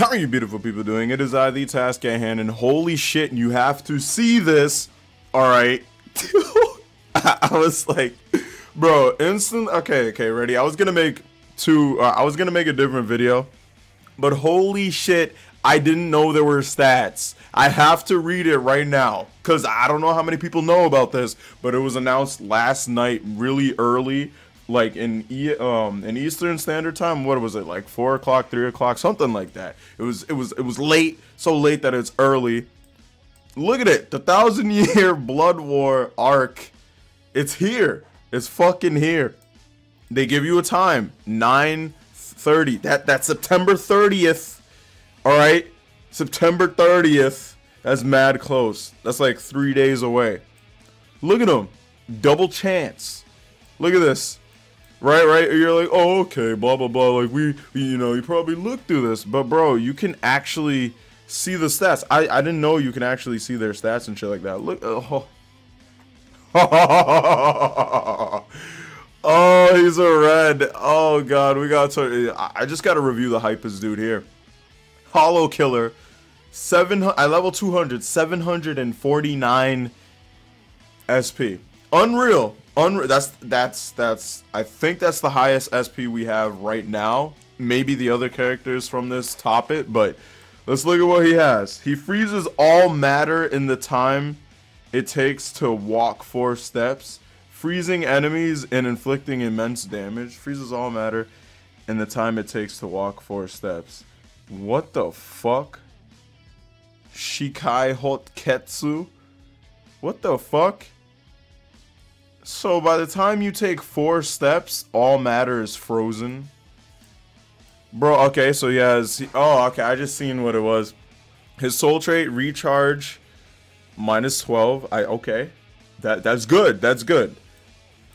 How are you beautiful people doing? It is I, the task at hand, and holy shit, you have to see this. Alright. I was like, bro, instant. Okay, ready? I was gonna make a different video, but holy shit, I didn't know there were stats. I have to read it right now, because I don't know how many people know about this, but it was announced last night really early, like in Eastern Standard Time. What was it, like 4 o'clock, 3 o'clock, something like that? It was late, so late that it's early. Look at it, the 1,000-year blood war arc. It's here. It's fucking here. They give you a time, 9:30. That's September 30th. All right, September 30th. That's mad close. That's like 3 days away. Look at them, double chance. Look at this. Right, you're like, oh, okay, blah, blah, blah, like, you probably looked through this, but, bro, you can actually see the stats. I didn't know you can actually see their stats and shit like that. Look, oh, he's a red, oh, God, we got to, I just got to review the hypest dude here. Hollow Killer, I level 200, 749 SP, unreal. That's I think that's the highest SP we have right now. Maybe the other characters from this top it, but let's look at what he has. He freezes all matter in the time it takes to walk 4 steps, freezing enemies and inflicting immense damage. Freezes all matter in the time it takes to walk 4 steps. What the fuck? Shikai Hotketsu? What the fuck? So by the time you take 4 steps, all matter is frozen. Bro, okay, so he has... Oh, okay, I just seen what it was. His soul trait, recharge, minus 12. Okay, that's good, that's good.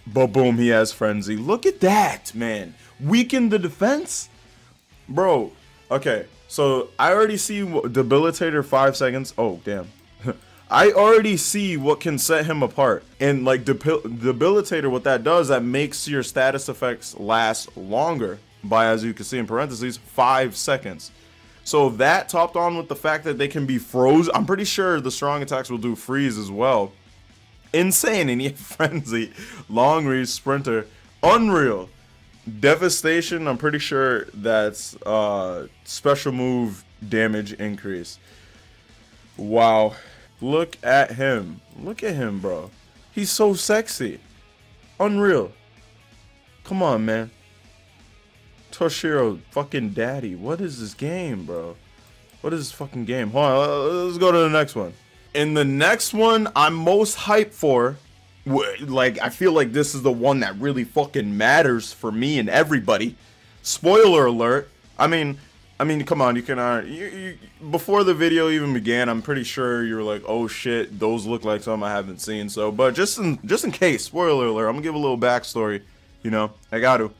But boom, he has frenzy. Look at that, man. Weaken the defense? Bro, okay, so I already see debilitator 5 seconds. Oh, damn. I already see what can set him apart, and like debilitator, what that does, that makes your status effects last longer by, as you can see in parentheses, 5 seconds. So that topped on with the fact that they can be frozen. I'm pretty sure the strong attacks will do freeze as well. Insane. And he had frenzy, long reach, sprinter, unreal, devastation. I'm pretty sure that's special move damage increase. Wow. Look at him. Look at him, bro. He's so sexy. Unreal. Come on, man. Toshiro, fucking daddy. What is this game, bro? What is this fucking game? Hold on. Let's go to the next one. In the next one I'm most hyped for, like, I feel like this is the one that really fucking matters for me and everybody. Spoiler alert. I mean, come on, you can, before the video even began, I'm pretty sure you were like, oh shit, those look like something I haven't seen, so, but just in case, spoiler alert, I'm gonna give a little backstory, you know, I gotta.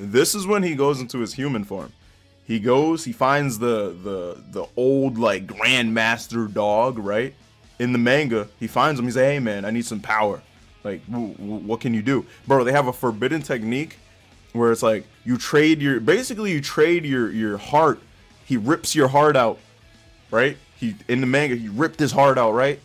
This is when he goes into his human form. He goes, he finds the old, like, grandmaster dog, right? In the manga, he finds him, he's like, hey man, I need some power. Like, what can you do? Bro, they have a forbidden technique where it's like you trade your, basically you trade your heart. He rips your heart out, right? He, in the manga, he ripped his heart out, right?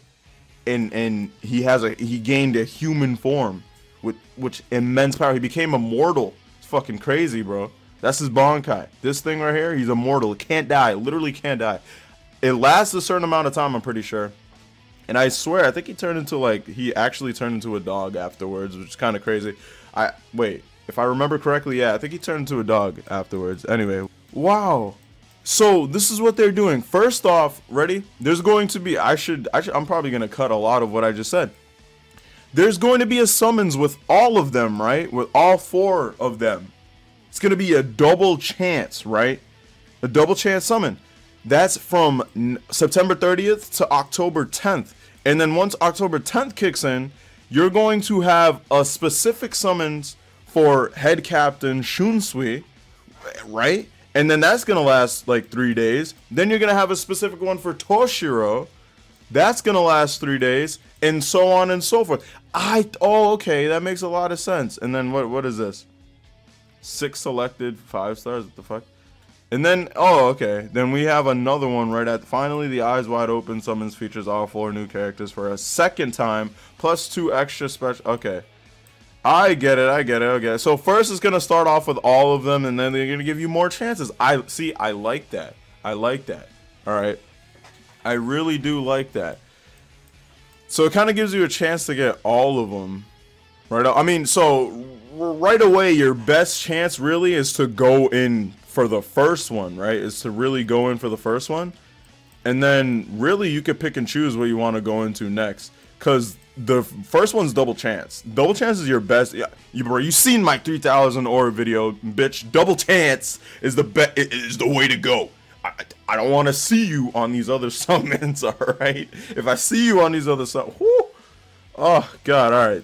And he gained a human form with which immense power. He became immortal. It's fucking crazy, bro. That's his Bankai. This thing right here, he's immortal. It can't die. It literally can't die. It lasts a certain amount of time, I'm pretty sure. And I swear, I think he actually turned into a dog afterwards, which is kind of crazy. Wait. If I remember correctly, yeah, I think he turned into a dog afterwards. Anyway, wow. So this is what they're doing. First off, ready? There's going to be, I'm probably going to cut a lot of what I just said. There's going to be a summons with all of them, right? With all 4 of them. It's going to be a double chance, right? A double chance summon. That's from September 30th to October 10th. And then once October 10th kicks in, you're going to have a specific summons for head captain Shunsui, right? And then that's gonna last like 3 days. Then you're gonna have a specific one for Toshiro. That's gonna last 3 days, and so on and so forth. Oh, okay, that makes a lot of sense. And then what is this? 6 selected 5 stars, what the fuck? And then, oh, okay. Then we have another one right at, finally, the eyes wide open summons features all four new characters for a second time, plus 2 extra special, okay. I get it, okay. So first it's gonna start off with all of them, and then they're gonna give you more chances. I like that. I like that, all right. I really do like that. So it kind of gives you a chance to get all of them. Right, I mean, so right away, your best chance really is to go in for the first one, right? Is to really go in for the first one. And then really you could pick and choose what you want to go into next. Because the first one's double chance. Double chance is your best. Yeah, you've seen my 3,000 aura video, bitch. Double chance is the best, is the way to go. I don't want to see you on these other summons, all right? If I see you on these other summons, whoo, oh, God, all right.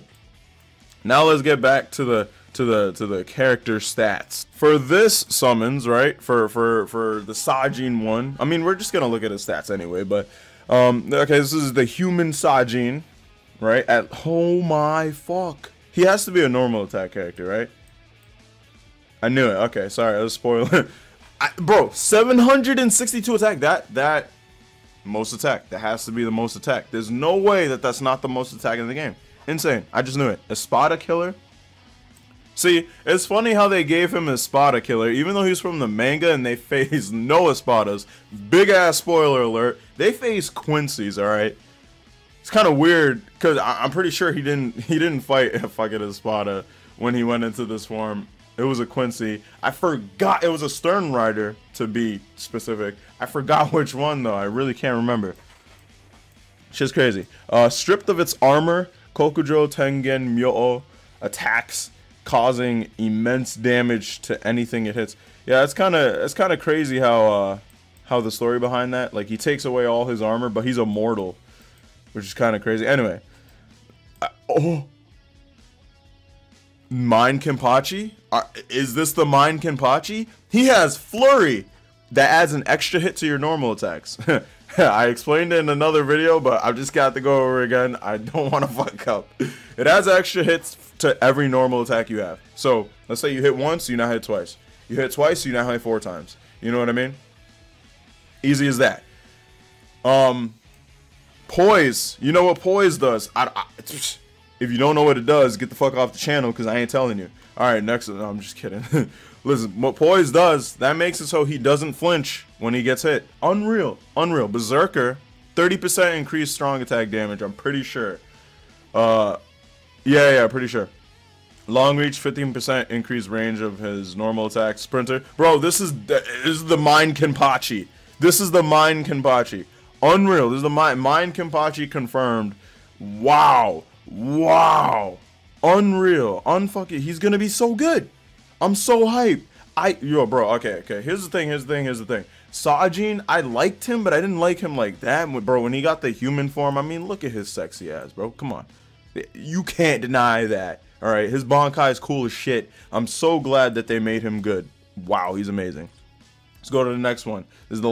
Now let's get back to the character stats for this summons, right? For the Sajin one. I mean, we're just gonna look at his stats anyway. But okay, this is the human Sajin, right? At oh my fuck, he has to be a normal attack character, right? I knew it. Okay, sorry, I was spoiling. Bro, 762 attack. That most attack. That has to be the most attack. There's no way that that's not the most attack in the game. Insane. I just knew it. Espada Killer. See, it's funny how they gave him Espada Killer, even though he's from the manga and they face no Espadas. Big ass spoiler alert. They face Quincy's, alright? It's kind of weird, because I'm pretty sure he didn't fight a fucking Espada when he went into this form. It was a Quincy. I forgot. It was a Stern Rider, to be specific. I forgot which one, though. I really can't remember. Shit's crazy. Stripped of its armor, Kokujo Tengen Myo-O attacks, causing immense damage to anything it hits. Yeah, it's kind of crazy how the story behind that. Like, he takes away all his armor, but he's immortal, which is kind of crazy. Anyway, Mind Kenpachi? Is this the Mind Kenpachi? He has Flurry that adds an extra hit to your normal attacks. I explained it in another video, but I've just got to go over again. I don't want to fuck up. It has extra hits to every normal attack you have. So let's say you hit once, you now hit twice. You hit twice, you now hit 4 times. You know what I mean? Easy as that. Poise. You know what Poise does? If you don't know what it does, get the fuck off the channel, because I ain't telling you. All right, next. No, I'm just kidding. Listen, what Poise does, that makes it so he doesn't flinch when he gets hit. Unreal. Unreal. Berserker, 30% increased strong attack damage, I'm pretty sure. Yeah, pretty sure. Long reach, 15% increased range of his normal attack. Sprinter. Bro, this is the Mind Kenpachi. This is the Mind Kenpachi. Unreal. This is the Mind Kenpachi confirmed. Wow. Wow. Unreal. Unfucking. He's going to be so good. I'm so hyped. Yo, bro, okay, here's the thing. Sajin, I liked him, but I didn't like him like that. Bro, when he got the human form, I mean, look at his sexy ass, bro. Come on. You can't deny that. All right, his Bankai is cool as shit. I'm so glad that they made him good. Wow, he's amazing. Let's go to the next one. This is the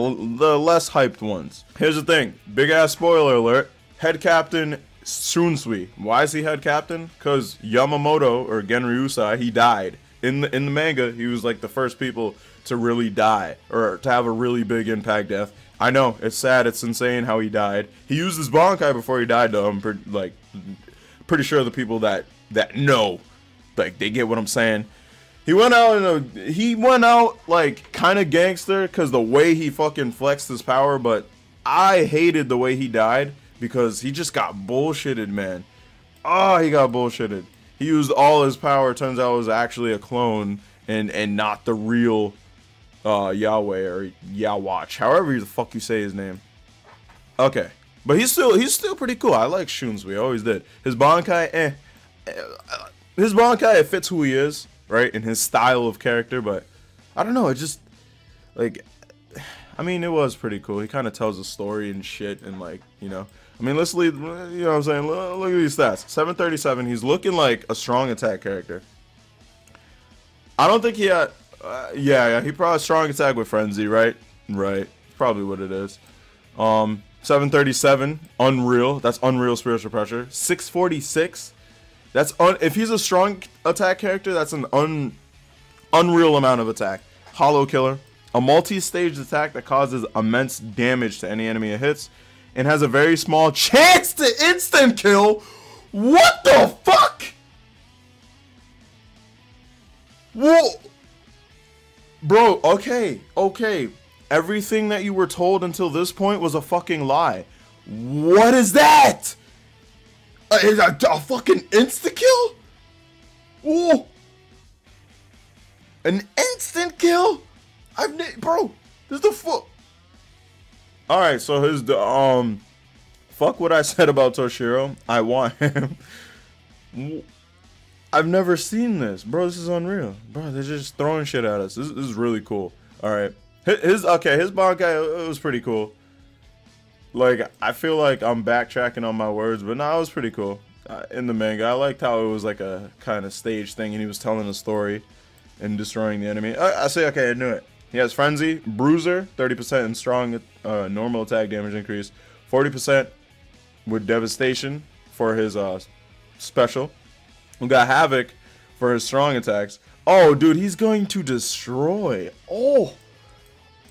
less hyped ones. Here's the thing. Big ass spoiler alert. Head Captain Shunsui. Why is he head captain? Because Yamamoto, or Genryusai, he died. In the manga, he was like the first people to really die, or to have a really big impact death. I know, it's sad, it's insane how he died. He used his Bankai before he died, though. I'm pretty sure the people that know, like, they get what I'm saying. He went out like kind of gangster, because the way he fucking flexed his power, but I hated the way he died, because he just got bullshitted, man. Oh, he got bullshitted. He used all his power. Turns out it was actually a clone and not the real Yahweh or Yhwach, however the fuck you say his name. Okay, but he's still pretty cool. I like Shunsui, always did. His Bankai, it fits who he is, right, in his style of character. But I don't know. It just, like, I mean, it was pretty cool. He kind of tells a story and shit, and, like, you know. I mean, let's leave, you know what I'm saying? Look at these stats. 737, he's looking like a strong attack character. I don't think he had, yeah, he probably strong attack with Frenzy, right? Right, probably what it is. 737, unreal, that's unreal spiritual pressure. 646, that's, if he's a strong attack character, that's an unreal amount of attack. Hollow Killer, a multi-staged attack that causes immense damage to any enemy it hits and has a very small chance to instant kill. What the fuck? Whoa. Bro, okay, okay. Everything that you were told until this point was a fucking lie. What is that? A fucking insta-kill? Ooh. An instant kill? Bro, this is the fuck. Alright, so here's the, fuck what I said about Toshiro. I want him. I've never seen this. Bro, this is unreal. Bro, they're just throwing shit at us. This is really cool. Alright. His Bankai, it was pretty cool. Like, I feel like I'm backtracking on my words, but nah, it was pretty cool. In the manga, I liked how it was like a kind of stage thing, and he was telling a story and destroying the enemy. I say, okay, I knew it. He has Frenzy, Bruiser, 30% and strong normal attack damage increase, 40% with Devastation for his special. We got Havoc for his strong attacks. Oh, dude, he's going to destroy. Oh.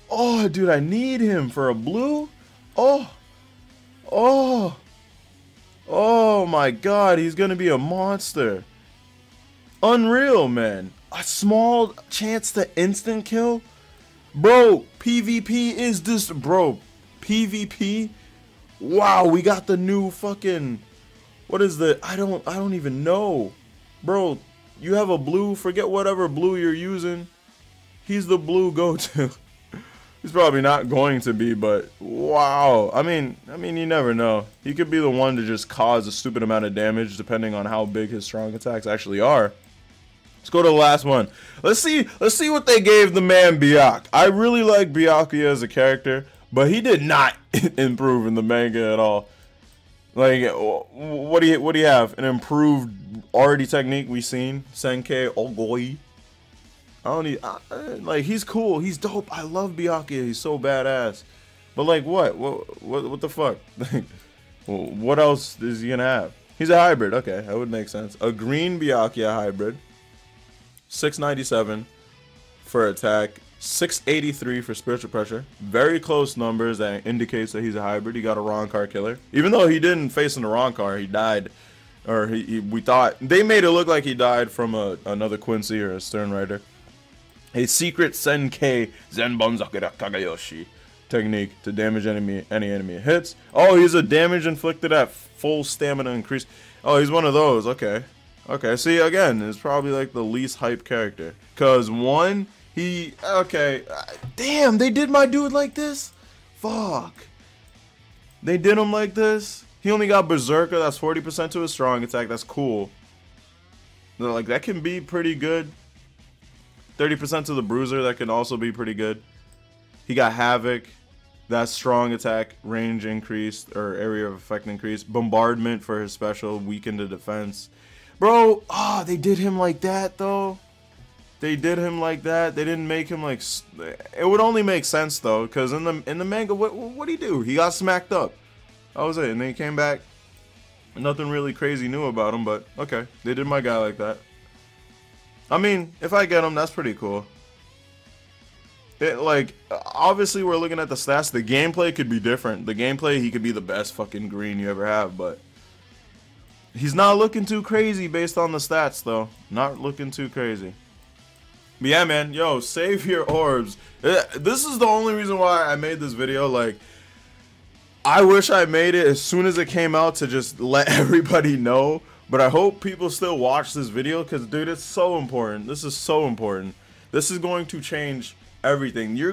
Oh, dude, I need him for a blue. Oh. Oh. Oh, my God. He's going to be a monster. Unreal, man. A small chance to instant kill? Bro, PvP is this. Bro, PvP? Wow, we got the new fucking... What is the... I don't even know. Bro, you have a blue. Forget whatever blue you're using. He's the blue go-to. He's probably not going to be, but wow. I mean, you never know. He could be the one to just cause a stupid amount of damage depending on how big his strong attacks actually are. Let's go to the last one. Let's see what they gave the man Byakuya. I really like Byakuya as a character, but he did not improve in the manga at all. Like, what do you have? An improved already technique we've seen, Senkei Ogoi. Like, he's cool. He's dope. I love Byakuya. He's so badass. But, like, what the fuck? Like, what else is he gonna have? He's a hybrid. Okay, that would make sense. A green Byakuya hybrid. 697 for attack. 683 for spiritual pressure. Very close numbers that indicates that he's a hybrid. He got a Roncar killer. Even though he didn't face into Roncar, he died. Or we thought. They made it look like he died from another Quincy or a Sternrider. A secret Senkei Zenbonzakura Kagayoshi technique to damage any enemy hits. Oh, he's a damage inflicted at full stamina increase. Oh, he's one of those. Okay. Okay, see, again, it's probably like the least hype character. Because one, he... Okay. Damn, they did my dude like this? Fuck. They did him like this? He only got Berserker. That's 40% to his strong attack. That's cool. They're like, that can be pretty good. 30% to the Bruiser, that can also be pretty good. He got Havoc, that's strong attack, range increase, or area of effect increase. Bombardment for his special, weakened to defense. Bro, ah, oh, they did him like that, though. They did him like that. They didn't make him like... It would only make sense, though, because in the manga, what'd he do? He got smacked up. That was it, and then he came back. Nothing really crazy new about him, but okay. They did my guy like that. I mean, if I get him, that's pretty cool. It, like, obviously we're looking at the stats. The gameplay could be different. The gameplay, he could be the best fucking green you ever have, but... He's not looking too crazy based on the stats, though. Not looking too crazy. But yeah, man. Yo, save your orbs. This is the only reason why I made this video, like... I wish I made it as soon as it came out to just let everybody know. But I hope people still watch this video because, dude, it's so important. This is so important. This is going to change everything. You're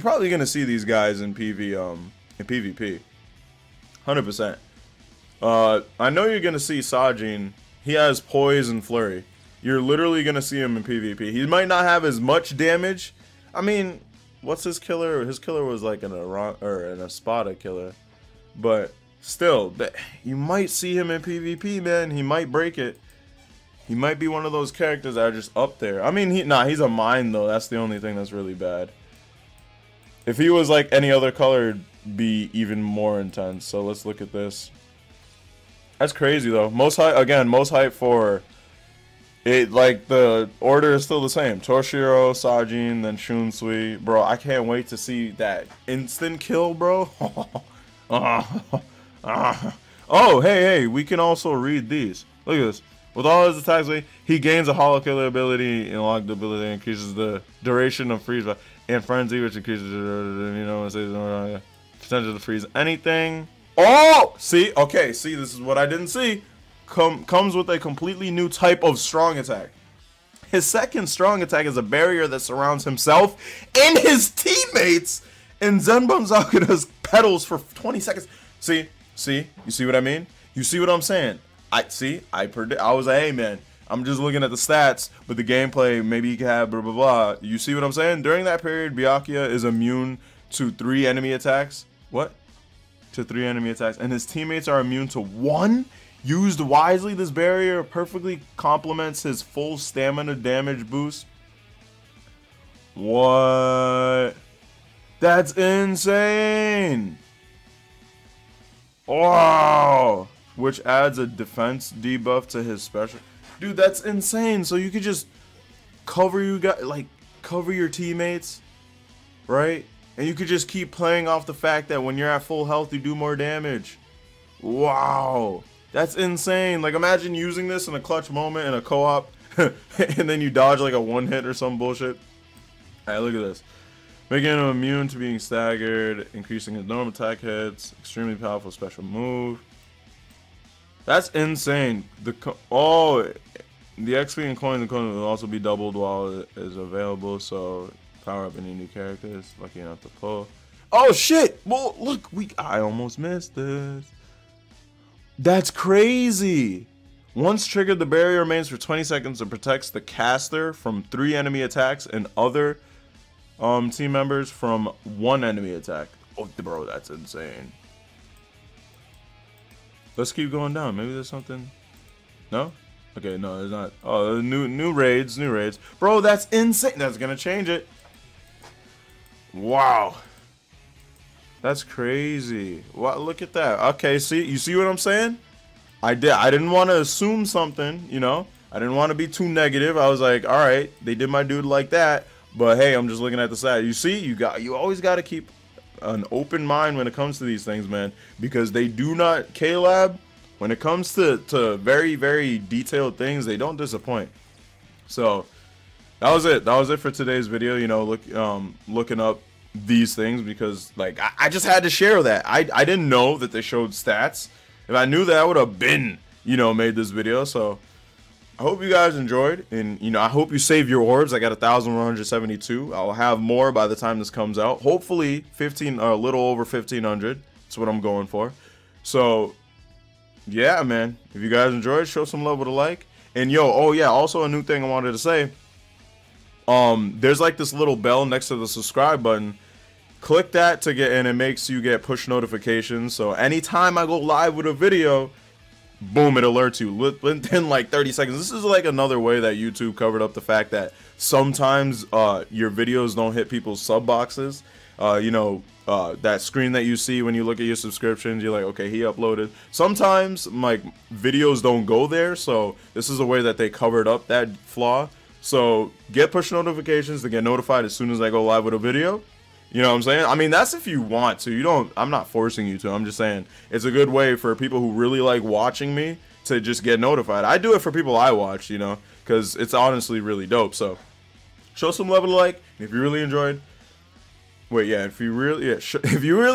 probably gonna see these guys in PvP, 100%. I know you're gonna see Sajin. He has Poise and Flurry. You're literally gonna see him in PvP. He might not have as much damage. I mean, what's his killer? His killer was like an Espada killer, but. Still, you might see him in PvP, man. He might break it. He might be one of those characters that are just up there. I mean, he's a mine, though. That's the only thing that's really bad. If he was like any other color, it'd be even more intense. So let's look at this. That's crazy, though. Most hype for It, like, the order is still the same. Toshiro, Sajin, then Shunsui. Bro, I can't wait to see that instant kill, bro. Oh, hey, we can also read these. Look at this. With all his attacks, he gains a hollow killer ability, and locked ability increases the duration of freeze and frenzy, which increases, you know, potential to freeze anything. Oh, see, okay, see, this is what I didn't see. Comes with a completely new type of strong attack. His second strong attack is a barrier that surrounds himself and his teammates in Zenbonzakura's petals for 20 seconds. See, you see what I mean? You see what I'm saying? I was like, hey man, I'm just looking at the stats, but the gameplay, maybe he can have blah, blah, blah. You see what I'm saying? During that period, Byakuya is immune to 3 enemy attacks. What? To 3 enemy attacks. And his teammates are immune to 1? Used wisely, this barrier perfectly complements his full stamina damage boost. What? That's insane! Wow! Which adds a defense debuff to his special. Dude, that's insane! So you could just cover your teammates, right? And you could just keep playing off the fact that when you're at full health, you do more damage. Wow! That's insane. Like, imagine using this in a clutch moment in a co-op and then you dodge like a 1-hit or some bullshit. All right, look at this. Making him immune to being staggered, increasing his normal attack hits, extremely powerful special move. That's insane. The XP and coins will also be doubled while it is available, so power up any new characters lucky enough to pull. Oh shit! Well, look, I almost missed this. That's crazy! Once triggered, the barrier remains for 20 seconds and protects the caster from 3 enemy attacks and other team members from 1 enemy attack. Oh, bro, that's insane. Let's keep going down. Maybe there's something. No? Okay, no, there's not. Oh, new raids. Bro, that's insane. That's gonna change it. Wow. That's crazy. Wow, look at that. Okay, see, you see what I'm saying? I didn't want to assume something, you know? I didn't want to be too negative. I was like, all right, they did my dude like that, but hey, I'm just looking at the side. You see, you always got to keep an open mind when it comes to these things, man, because they do not, K-Lab, when it comes to very, very detailed things, they don't disappoint. So, that was it. That was it for today's video, you know, looking up these things, because like I just had to share that. I didn't know that they showed stats. If I knew that, I would have been, you know, made this video. So I hope you guys enjoyed, and you know, I hope you save your orbs. I got 1,172. I'll have more by the time this comes out, hopefully. 15 a little over 1,500. That's what I'm going for. So yeah, man, if you guys enjoyed, show some love with a like. And yo, oh yeah, also a new thing I wanted to say. There's like this little bell next to the subscribe button. Click that to get, and it makes you get push notifications. So anytime I go live with a video, boom, it alerts you within like 30 seconds. This is like another way that YouTube covered up the fact that sometimes your videos don't hit people's sub boxes. You know, that screen that you see when you look at your subscriptions, you're like, okay, he uploaded. Sometimes like videos don't go there. So this is a way that they covered up that flaw. So get push notifications to get notified as soon as I go live with a video. You know what I'm saying? I mean, that's if you want to. You don't, I'm not forcing you to. I'm just saying it's a good way for people who really like watching me to just get notified. I do it for people I watch, you know, because it's honestly really dope. So show some love and a like. If you really enjoyed, if you really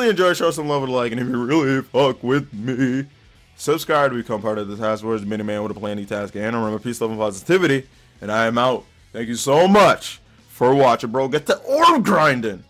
enjoyed, show some love and a like. And if you really fuck with me, subscribe to become part of the Task Force. Miniman with a plan, E-Task, and remember, peace, love, and positivity. And I am out. Thank you so much for watching, bro. Get the orb grinding.